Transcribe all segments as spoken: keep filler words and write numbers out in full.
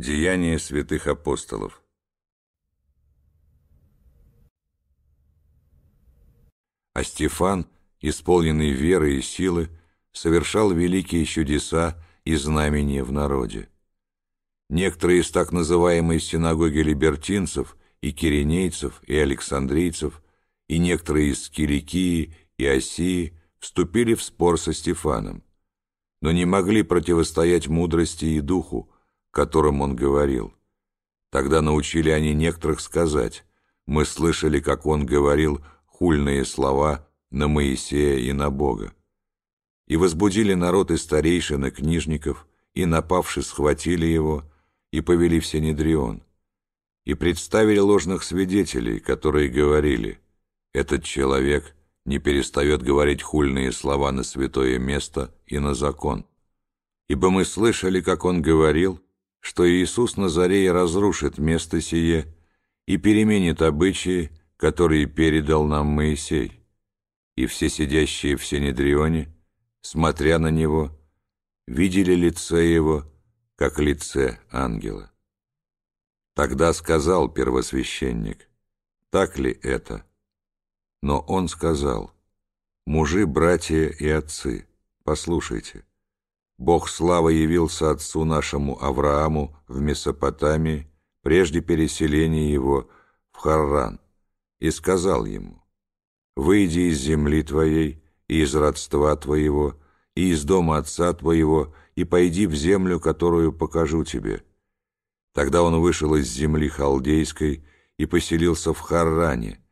Деяния святых апостолов. А Стефан, исполненный веры и силы, совершал великие чудеса и знамения в народе. Некоторые из так называемой синагоги либертинцев и киринейцев и александрийцев, и некоторые из Киликии и Асии вступили в спор со Стефаном, но не могли противостоять мудрости и духу, которым он говорил. Тогда научили они некоторых сказать: «Мы слышали, как он говорил хульные слова на Моисея и на Бога». И возбудили народ и старейшин, и книжников, и, напавши, схватили его, и повели в синедрион. И представили ложных свидетелей, которые говорили: «Этот человек не перестает говорить хульные слова на святое место и на закон. Ибо мы слышали, как он говорил, что Иисус Назорей разрушит место сие и переменит обычаи, которые передал нам Моисей». И все сидящие в синедрионе, смотря на него, видели лице его, как лице ангела. Тогда сказал первосвященник: «Так ли это?» Но он сказал: «Мужи, братья и отцы, послушайте. Бог славы явился отцу нашему Аврааму в Месопотамии, прежде переселения его в Харран, и сказал ему: «Выйди из земли твоей, и из родства твоего, и из дома отца твоего, и пойди в землю, которую покажу тебе». Тогда он вышел из земли Халдейской и поселился в Харране,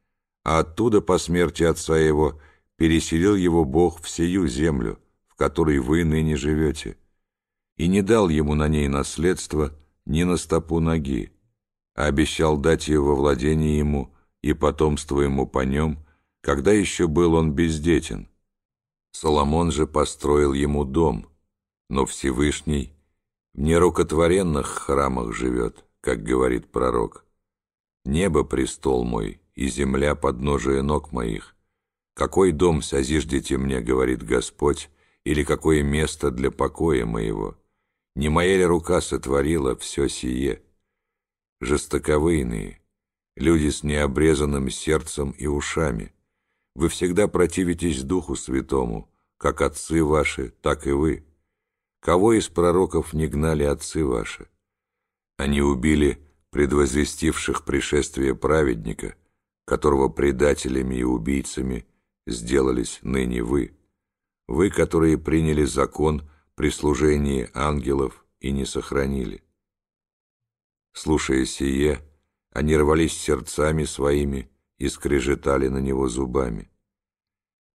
а оттуда по смерти отца его переселил его Бог в сию землю, в которой вы ныне живете, и не дал ему на ней наследство ни на стопу ноги, а обещал дать ее во владение ему и потомство ему по нем, когда еще был он бездетен. Соломон же построил ему дом, но Всевышний в нерукотворенных храмах живет, как говорит пророк: «Небо — престол мой, и земля — подножие ног моих. Какой дом созиждите мне, — говорит Господь, — или какое место для покоя моего? Не моя ли рука сотворила все сие?» Жестоковыйные, люди с необрезанным сердцем и ушами, вы всегда противитесь Духу Святому, как отцы ваши, так и вы. Кого из пророков не гнали отцы ваши? Они убили предвозвестивших пришествие праведника, которого предателями и убийцами сделались ныне вы. Вы, которые приняли закон при служении ангелов и не сохранили. Слушая сие, они рвались сердцами своими и скрежетали на него зубами.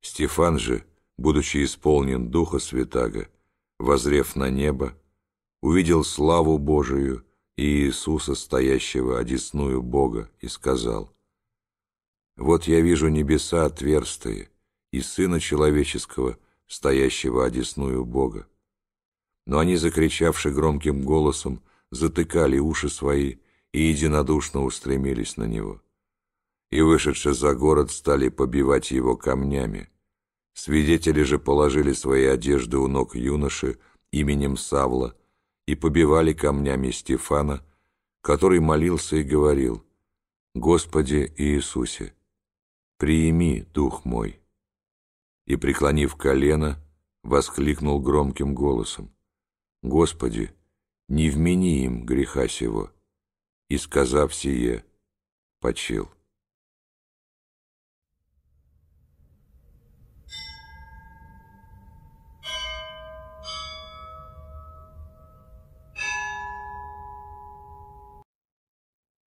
Стефан же, будучи исполнен Духа Святаго, воззрев на небо, увидел славу Божию и Иисуса, стоящего одесную Бога, и сказал: «Вот я вижу небеса отверстые, и Сына Человеческого, стоящего одесную Бога». Но они, закричавши громким голосом, затыкали уши свои и единодушно устремились на него. И, вышедши за город, стали побивать его камнями. Свидетели же положили свои одежды у ног юноши именем Савла и побивали камнями Стефана, который молился и говорил: «Господи Иисусе, приими дух мой». И, преклонив колено, воскликнул громким голосом: «Господи, не вмени им греха сего». И, сказав сие, почил.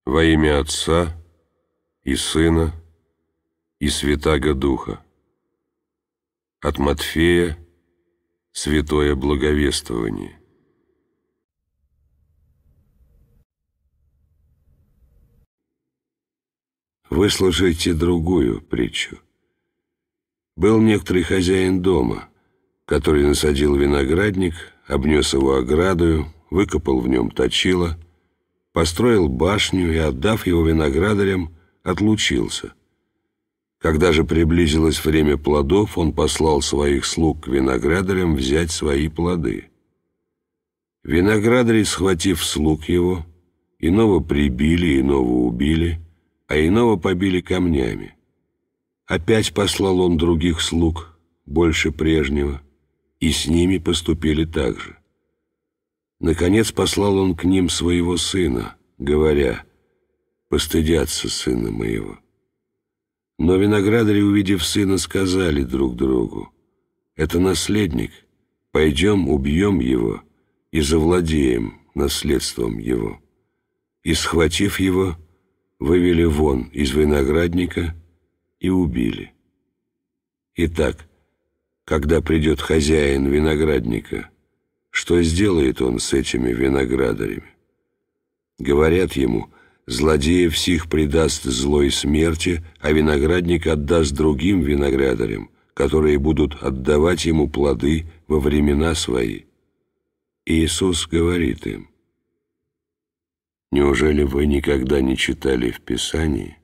Во имя Отца и Сына и Святаго Духа. От Матфея «Святое благовествование». Выслушайте другую притчу. Был некоторый хозяин дома, который насадил виноградник, обнес его оградою, выкопал в нем точило, построил башню и, отдав его виноградарям, отлучился. Когда же приблизилось время плодов, он послал своих слуг к виноградарям взять свои плоды. Виноградарь, схватив слуг его, иного прибили, иного убили, а иного побили камнями. Опять послал он других слуг, больше прежнего, и с ними поступили так же. Наконец послал он к ним своего сына, говоря: «Постыдятся сына моего». Но виноградари, увидев сына, сказали друг другу: «Это наследник, пойдем убьем его и завладеем наследством его». И, схватив его, вывели вон из виноградника и убили. Итак, когда придет хозяин виноградника, что сделает он с этими виноградарями? Говорят ему: злодеев сих предаст злой смерти, а виноградник отдаст другим виноградарям, которые будут отдавать ему плоды во времена свои. И Иисус говорит им: неужели вы никогда не читали в Писании: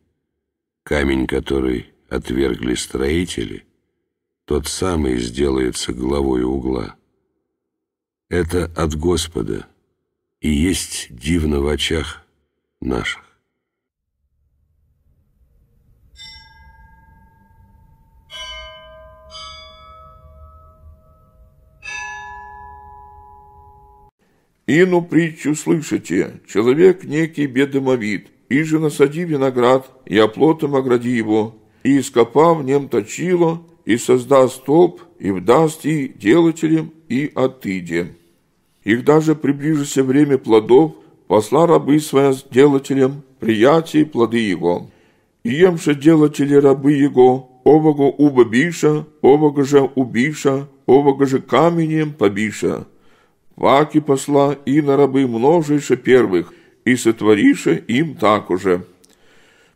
камень, который отвергли строители, тот самый сделается главой угла. Это от Господа и есть дивно в очах наших. Ину притчу слышите: человек некий бедомовит, и же насади виноград, и оплотом огради его, и ископав в нем точило, и создаст столб, и вдаст и делателям, и отыде. Их даже приближится время плодов, посла рабы своя с делателем, приятие плоды его. И емше делатели рабы его, ового убобиша, ового же убиша, ового же каменем побиша. Ваки посла и на рабы множише первых, и сотворише им так уже.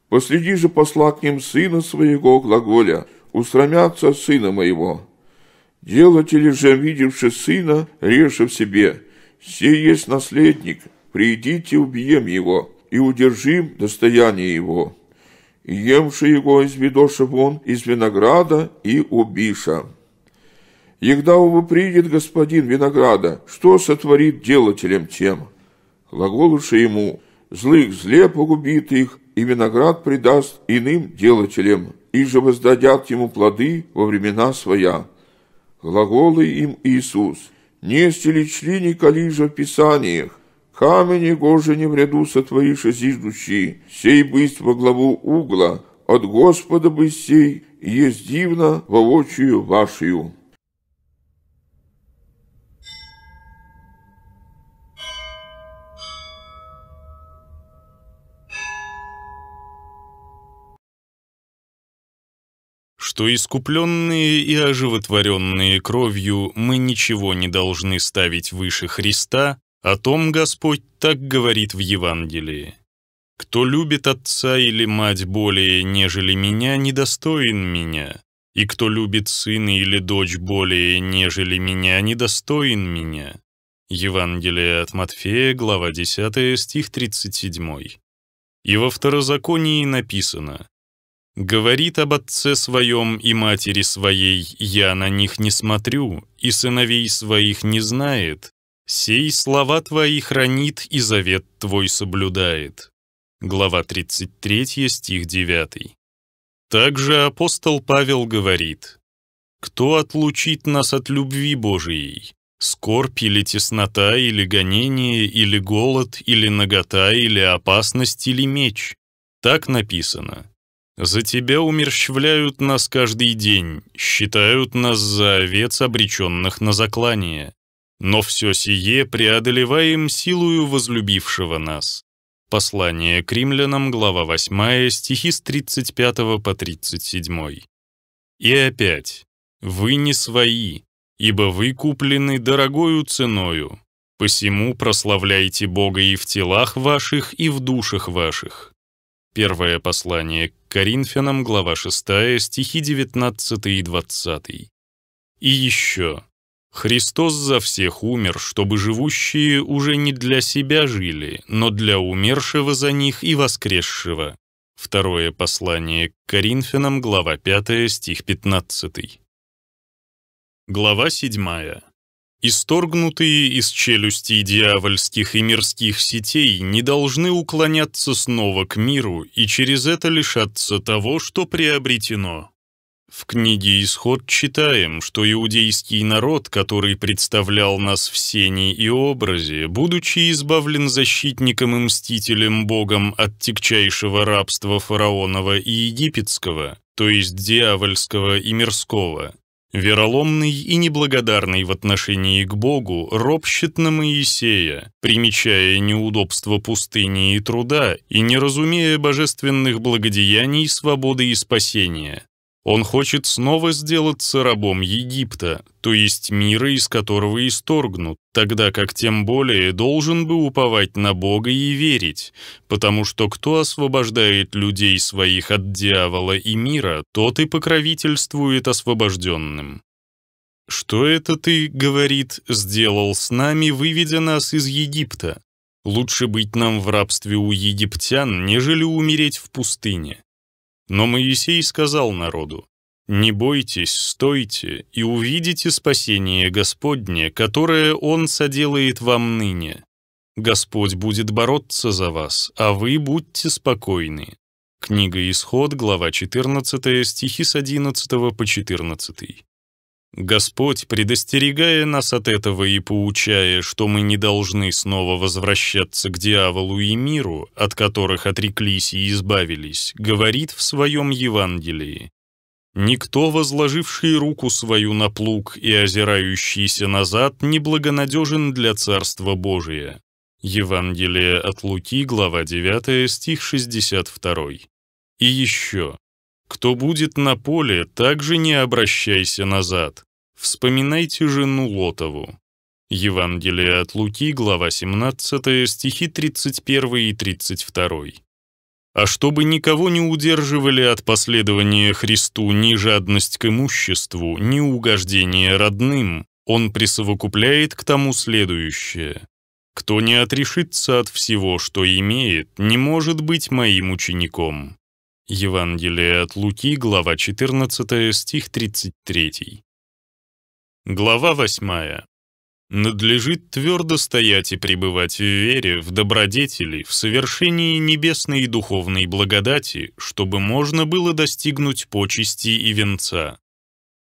Последи же посла к ним сына своего, глаголя: устрамятся сына моего. Делатели же, видевши сына, решив себе: сей есть наследник, придите, убьем его, и удержим достояние его. И емши его изведоша вон из винограда и убиша. Егда увы придет господин винограда, что сотворит делателям тем? Глаголуше ему: злых зле погубит их, и виноград предаст иным делателям, и же воздадят ему плоды во времена своя. Глаголы им Иисус: несть ли чли не коли же в Писаниях, камень его же не в ряду сотворишь зиждущий, сей бысть во главу угла, от Господа бысть сей, есть дивно воочию вашию. Что искупленные и оживотворенные кровью мы ничего не должны ставить выше Христа, о том Господь так говорит в Евангелии. «Кто любит отца или мать более, нежели меня, недостоин меня, и кто любит сына или дочь более, нежели меня, недостоин меня». Евангелие от Матфея, глава десятая, стих тридцать семь. И во Второзаконии написано: «Говорит об отце своем и матери своей, я на них не смотрю, и сыновей своих не знает. Сей слова твои хранит и завет твой соблюдает». Глава тридцать три, стих девять. Также апостол Павел говорит: «Кто отлучит нас от любви Божией? Скорбь или теснота, или гонение, или голод, или нагота, или опасность, или меч?» Так написано. «За тебя умерщвляют нас каждый день, считают нас за овец, обреченных на заклание. Но все сие преодолеваем силою возлюбившего нас». Послание к римлянам, глава восьмая, стихи с тридцать пять по тридцать семь. «И опять, вы не свои, ибо вы куплены дорогою ценою, посему прославляйте Бога и в телах ваших, и в душах ваших». Первое послание к Коринфянам, глава шестая, стихи девятнадцать и двадцать. «И еще. Христос за всех умер, чтобы живущие уже не для себя жили, но для умершего за них и воскресшего». Второе послание к Коринфянам, глава пятая, стих пятнадцать. Глава седьмая. Исторгнутые из челюстей дьявольских и мирских сетей не должны уклоняться снова к миру и через это лишаться того, что приобретено. В книге «Исход» читаем, что иудейский народ, который представлял нас в сене и образе, будучи избавлен защитником и мстителем Богом от тягчайшего рабства фараонова и египетского, то есть дьявольского и мирского, вероломный и неблагодарный в отношении к Богу, ропщет на Моисея, примечая неудобства пустыни и труда и не разумея божественных благодеяний, свободы и спасения. Он хочет снова сделаться рабом Египта, то есть мира, из которого исторгнут, тогда как тем более должен бы уповать на Бога и верить, потому что кто освобождает людей своих от дьявола и мира, тот и покровительствует освобожденным. «Что это ты, — говорит, — сделал с нами, выведя нас из Египта? Лучше быть нам в рабстве у египтян, нежели умереть в пустыне». Но Моисей сказал народу: «Не бойтесь, стойте, и увидите спасение Господне, которое Он соделает вам ныне. Господь будет бороться за вас, а вы будьте спокойны». Книга «Исход», глава четырнадцатая, стихи с одиннадцатого по четырнадцатый. Господь, предостерегая нас от этого и поучая, что мы не должны снова возвращаться к дьяволу и миру, от которых отреклись и избавились, говорит в своем Евангелии: «Никто, возложивший руку свою на плуг и озирающийся назад, неблагонадежен для Царства Божия». Евангелие от Луки, глава девятая, стих шестьдесят два. И еще: «Кто будет на поле, также не обращайся назад. Вспоминайте жену Лотову». Евангелие от Луки, глава семнадцатая, стихи тридцать один и тридцать два. «А чтобы никого не удерживали от последования Христу ни жадность к имуществу, ни угождение родным, он присовокупляет к тому следующее: кто не отрешится от всего, что имеет, не может быть моим учеником». Евангелие от Луки, глава четырнадцатая, стих тридцать три. Глава восьмая. «Надлежит твердо стоять и пребывать в вере, в добродетели, в совершении небесной и духовной благодати, чтобы можно было достигнуть почести и венца».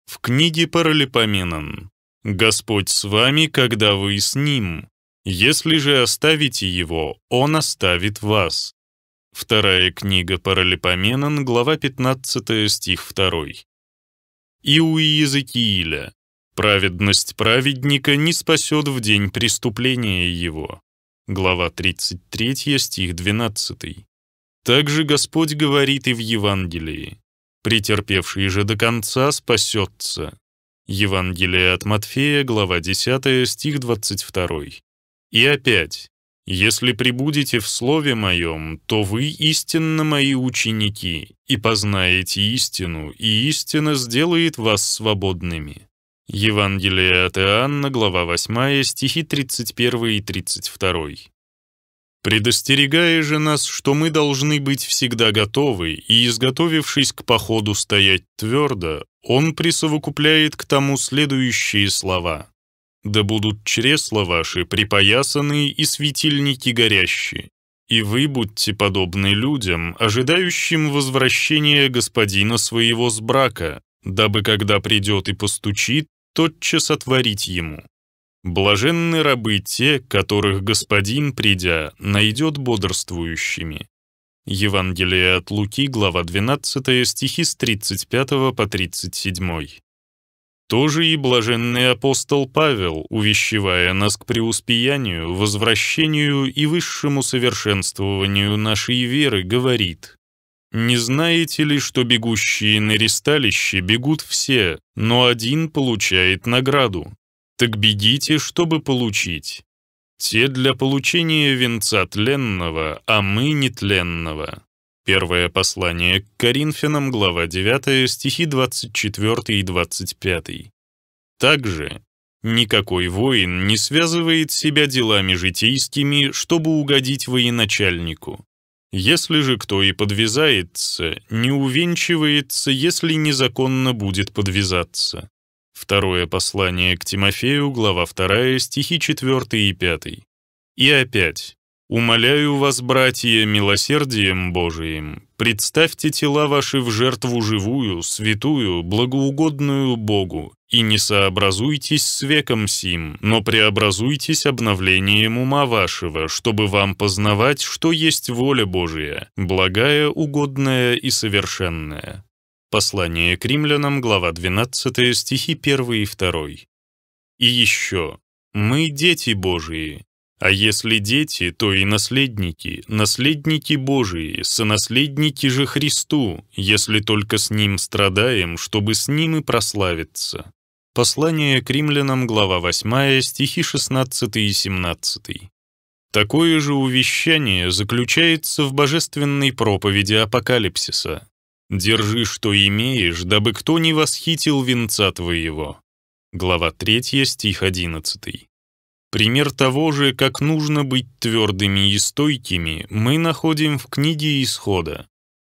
В книге Паралипоменон: «Господь с вами, когда вы с Ним. Если же оставите Его, Он оставит вас». Вторая книга Паралипоменон, глава пятнадцатая, стих два. «И у Иезекииля: праведность праведника не спасет в день преступления его». Глава тридцать три, стих двенадцать. Также Господь говорит и в Евангелии: «Претерпевший же до конца спасется». Евангелие от Матфея, глава десятая, стих двадцать два. И опять: «Если пребудете в Слове Моем, то вы истинно Мои ученики, и познаете истину, и истина сделает вас свободными». Евангелие от Иоанна, глава восьмая, стихи тридцать один и тридцать два. «Предостерегая же нас, что мы должны быть всегда готовы, и, изготовившись к походу, стоять твердо, Он присовокупляет к тому следующие слова: да будут чресла ваши припоясаны и светильники горящие, и вы будьте подобны людям, ожидающим возвращения господина своего с брака, дабы, когда придет и постучит, тотчас отворить ему. Блаженны рабы те, которых господин, придя, найдет бодрствующими». Евангелие от Луки, глава двенадцатая, стихи с тридцать пятого по тридцать семь. Тоже и блаженный апостол Павел, увещевая нас к преуспеянию, возвращению и высшему совершенствованию нашей веры, говорит: «Не знаете ли, что бегущие на ристалище бегут все, но один получает награду? Так бегите, чтобы получить. Те для получения венца тленного, а мы нетленного». Первое послание к Коринфянам, глава девятая, стихи двадцать четыре и двадцать пять. Также: «Никакой воин не связывает себя делами житейскими, чтобы угодить военачальнику. Если же кто и подвязается, не увенчивается, если незаконно будет подвязаться. Второе послание к Тимофею, глава вторая, стихи четыре и пять. «И опять, умоляю вас, братья, милосердием Божиим, представьте тела ваши в жертву живую, святую, благоугодную Богу, и не сообразуйтесь с веком сим, но преобразуйтесь обновлением ума вашего, чтобы вам познавать, что есть воля Божия, благая, угодная и совершенная». Послание к римлянам, глава двенадцатая, стихи один и два. «И еще, мы дети Божии, а если дети, то и наследники, наследники Божии, сонаследники же Христу, если только с Ним страдаем, чтобы с Ним и прославиться». Послание к римлянам, глава восьмая, стихи шестнадцать и семнадцать. Такое же увещание заключается в божественной проповеди апокалипсиса. «Держи, что имеешь, дабы кто не восхитил венца твоего». Глава третья, стих одиннадцать. Пример того же, как нужно быть твердыми и стойкими, мы находим в книге Исхода.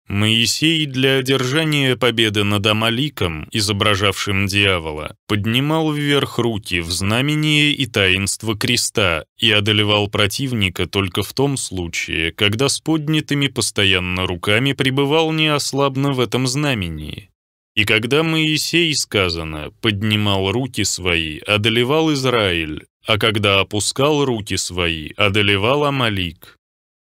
Моисей для одержания победы над Амаликом, изображавшим дьявола, поднимал вверх руки в знамение и таинство креста и одолевал противника только в том случае, когда с поднятыми постоянно руками пребывал неослабно в этом знамении. И когда Моисей, сказано, поднимал руки свои, одолевал Израиль, а когда опускал руки свои, одолевал Амалик.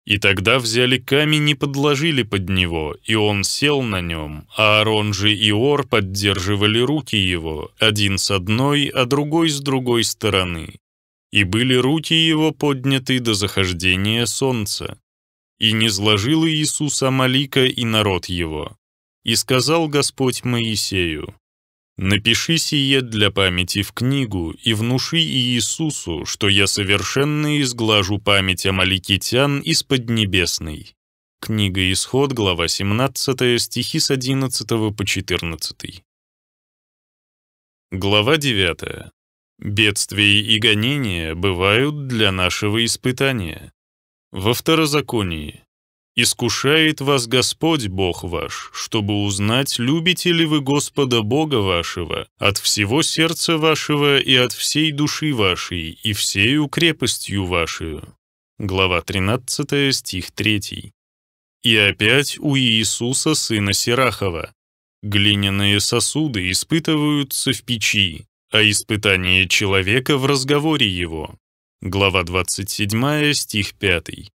И тогда взяли камень и подложили под него, и он сел на нем, а Аарон же и Ор поддерживали руки его, один с одной, а другой с другой стороны. И были руки его подняты до захождения солнца. И низложил Иисус Амалика и народ его. И сказал Господь Моисею: «Напиши сие для памяти в книгу и внуши Иисусу, что я совершенно изглажу память амаликитян из Поднебесной». Книга Исход, глава семнадцатая, стихи с одиннадцать по четырнадцать. Глава девятая. Бедствия и гонения бывают для нашего испытания. Во Второзаконии. «Искушает вас Господь Бог ваш, чтобы узнать, любите ли вы Господа Бога вашего от всего сердца вашего и от всей души вашей и всею крепостью вашею». Глава тринадцатая, стих три. «И опять у Иисуса сына Сирахова. Глиняные сосуды испытываются в печи, а испытание человека в разговоре его». Глава двадцать седьмая, стих пять.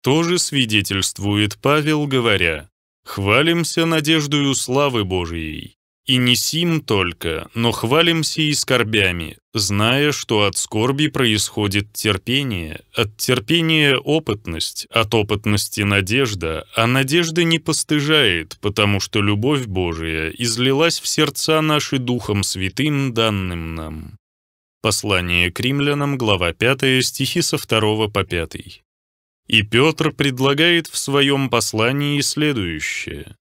Тоже свидетельствует Павел, говоря: «Хвалимся надеждою славы Божией, и не сим только, но хвалимся и скорбями, зная, что от скорби происходит терпение, от терпения опытность, от опытности надежда, а надежда не постыжает, потому что любовь Божия излилась в сердца наши Духом Святым, данным нам». Послание к римлянам, глава пятая, стихи со второго по пятый. И Петр предлагает в своем послании следующее: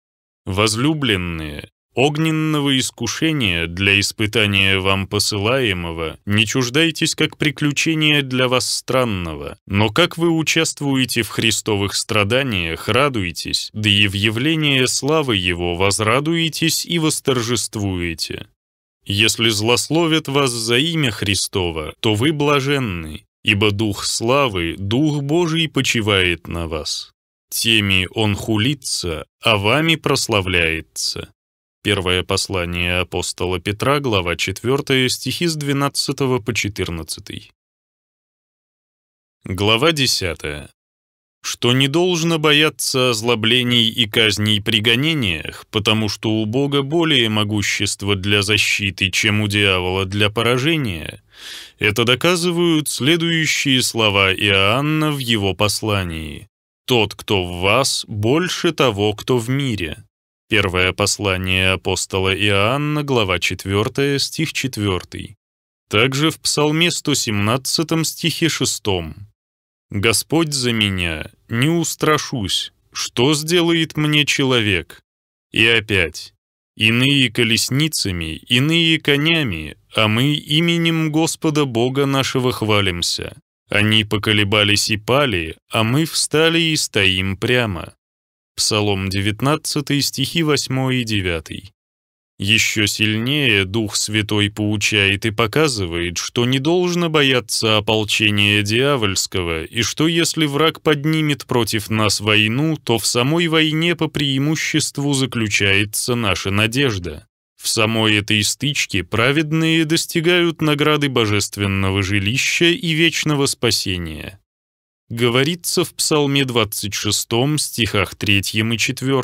«Возлюбленные, огненного искушения для испытания вам посылаемого не чуждайтесь как приключения для вас странного, но как вы участвуете в Христовых страданиях, радуйтесь, да и в явлении славы Его возрадуетесь и восторжествуете. Если злословят вас за имя Христово, то вы блаженны, ибо Дух славы, Дух Божий почивает на вас. Теми Он хулится, а вами прославляется». Первое послание апостола Петра, глава четвертая, стихи с двенадцать по четырнадцать. Глава десятая. «Что не должно бояться озлоблений и казней при гонениях, потому что у Бога более могущество для защиты, чем у дьявола для поражения, это доказывают следующие слова Иоанна в его послании: «Тот, кто в вас, больше того, кто в мире». Первое послание апостола Иоанна, глава четвертая, стих четыре. Также в Псалме сто семнадцатом, стихе шестом. «Господь за меня, не устрашусь, что сделает мне человек?» И опять: «Иные колесницами, иные конями, а мы именем Господа Бога нашего хвалимся. Они поколебались и пали, а мы встали и стоим прямо». Псалом девятнадцатый, стихи восемь и девять. Еще сильнее Дух Святой поучает и показывает, что не должно бояться ополчения дьявольского, и что если враг поднимет против нас войну, то в самой войне по преимуществу заключается наша надежда. В самой этой стычке праведные достигают награды божественного жилища и вечного спасения. Говорится в Псалме двадцать шестом, стихах три и четыре.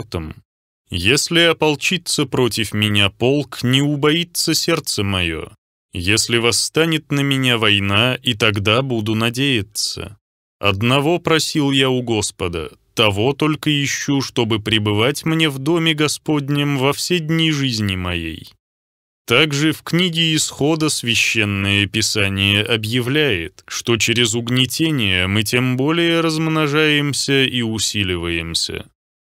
«Если ополчится против меня полк, не убоится сердце мое. Если восстанет на меня война, и тогда буду надеяться. Одного просил я у Господа, того только ищу, чтобы пребывать мне в доме Господнем во все дни жизни моей». Также в книге Исхода Священное Писание объявляет, что через угнетение мы тем более размножаемся и усиливаемся.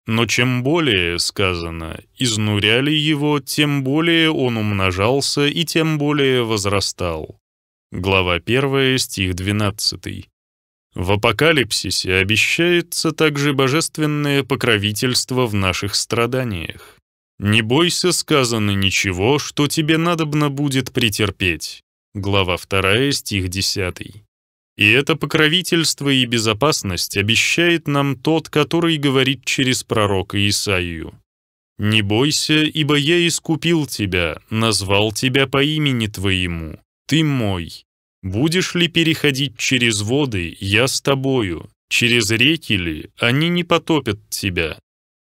Но чем более, сказано, изнуряли его, тем более он умножался и тем более возрастал. Глава первая, стих двенадцатый. В апокалипсисе обещается также божественное покровительство в наших страданиях. «Не бойся, сказано, ничего, что тебе надобно будет претерпеть». Глава вторая, стих десятый. И это покровительство и безопасность обещает нам тот, который говорит через пророка Исаию. «Не бойся, ибо я искупил тебя, назвал тебя по имени твоему, ты мой. Будешь ли переходить через воды, я с тобою, через реки ли, они не потопят тебя.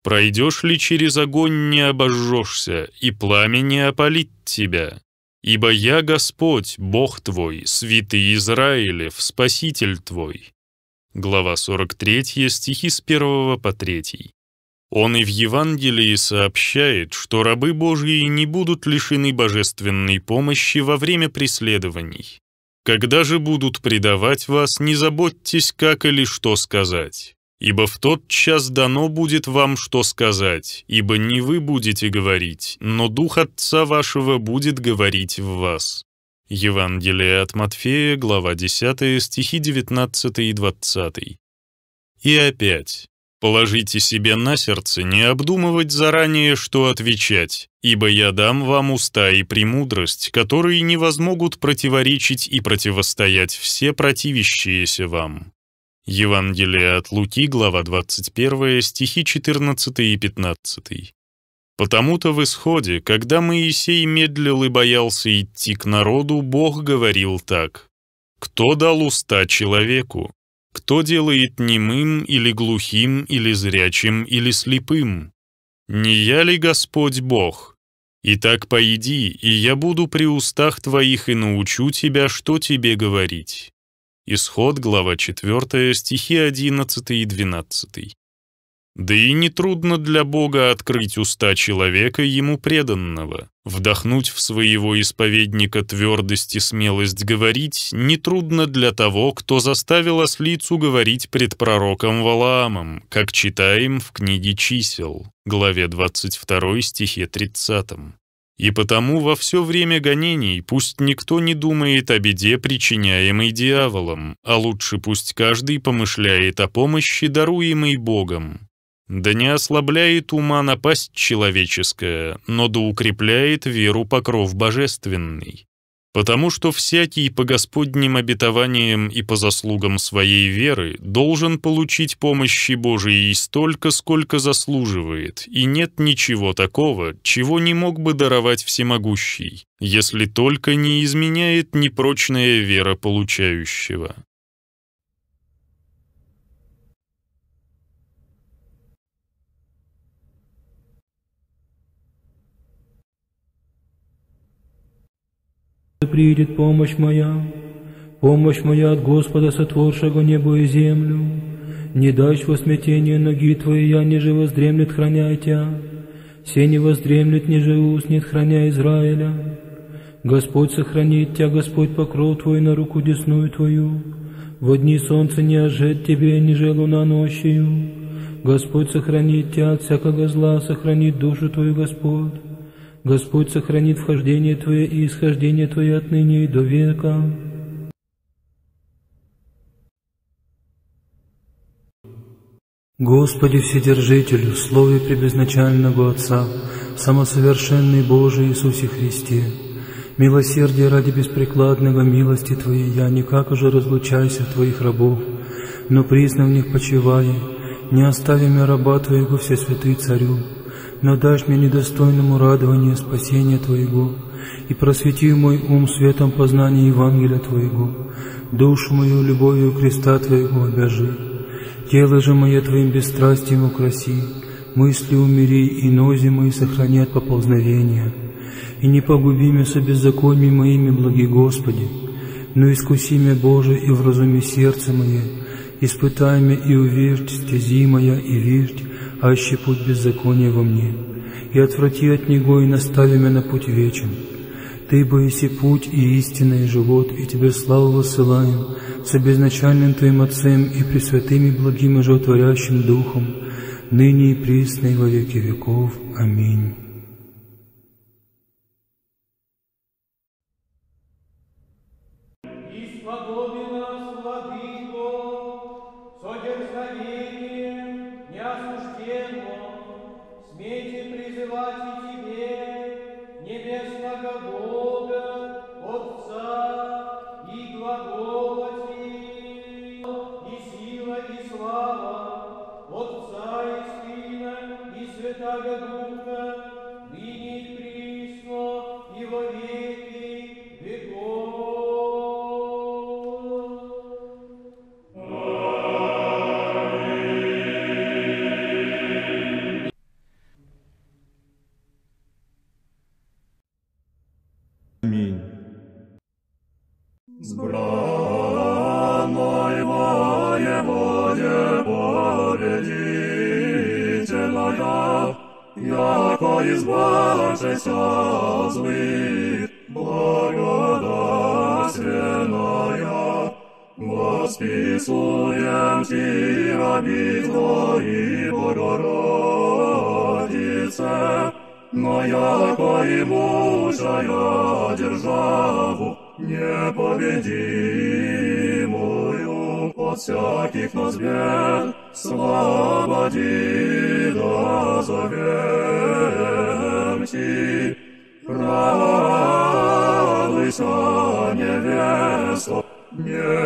Пройдешь ли через огонь, не обожжешься, и пламя не опалит тебя». «Ибо я Господь, Бог твой, святый Израилев, Спаситель твой». Глава сорок третья, стихи с первого по третий. Он и в Евангелии сообщает, что рабы Божьи не будут лишены божественной помощи во время преследований. «Когда же будут предавать вас, не заботьтесь, как или что сказать. Ибо в тот час дано будет вам что сказать, ибо не вы будете говорить, но Дух Отца вашего будет говорить в вас». Евангелие от Матфея, глава десятая, стихи девятнадцатый и двадцатый. И опять, положите себе на сердце не обдумывать заранее, что отвечать, ибо я дам вам уста и премудрость, которые не возмогут противоречить и противостоять все противящиеся вам. Евангелие от Луки, глава двадцать первая, стихи четырнадцатый и пятнадцатый. «Потому-то в исходе, когда Моисей медлил и боялся идти к народу, Бог говорил так: «Кто дал уста человеку? Кто делает немым или глухим, или зрячим, или слепым? Не я ли Господь Бог? Итак, пойди, и я буду при устах твоих и научу тебя, что тебе говорить». Исход, глава четвертая, стихи одиннадцатый и двенадцатый. «Да и нетрудно для Бога открыть уста человека, ему преданного. Вдохнуть в своего исповедника твердость и смелость говорить нетрудно для того, кто заставил ослицу говорить пред пророком Валаамом, как читаем в книге Чисел, главе двадцать второй, стихе тридцатом. И потому во все время гонений пусть никто не думает о беде, причиняемой дьяволом, а лучше пусть каждый помышляет о помощи, даруемой Богом. Да не ослабляет ума напасть человеческая, но да укрепляет веру покров божественный. Потому что всякий по Господним обетованиям и по заслугам своей веры должен получить помощи Божией столько, сколько заслуживает, и нет ничего такого, чего не мог бы даровать всемогущий, если только не изменяет непрочная вера получающего». «Придет помощь моя, помощь моя от Господа, сотворшего небо и землю. Не дашь во смятение ноги твоей, я ниже воздремлет, храняй тебя. Се не воздремлет, ниже уснет, храня Израиля. Господь сохранит тебя, Господь покров твой на руку десную твою. Во дни солнца не ожет тебе, ниже луна ночью. Господь сохранит тебя от всякого зла, сохранит душу твою, Господь. Господь сохранит вхождение твое и исхождение твое отныне и до века». Господи Вседержителю, в слове предначального Отца, самосовершенный Боже Иисусе Христе, милосердие ради беспрекладного милости Твоей я никак уже разлучаюсь от Твоих рабов, но признав в них почивая, не остави меня раба Твоего, всесвятый Царю, но дашь мне недостойному радование спасения Твоего, и просвети мой ум светом познания Евангелия Твоего, душу мою любовью креста Твоего обяжи, тело же мое Твоим бесстрастием украси, мысли умери и нози мои сохрани от поползновения, и не погуби меня со беззакониями моими, благи Господи, но искуси меня, Боже, и вразуми сердце мое, испытай меня и увиждь стези моя, и виждь, аще путь беззакония во мне, и отврати от него, и настави меня на путь вечен. Ты бы еси путь и истина, и живот, и Тебе славу воссылаем, с обезначальным Твоим Отцем и пресвятым и благим и животворящим Духом, ныне и присно и во веки веков. Аминь. Yeah.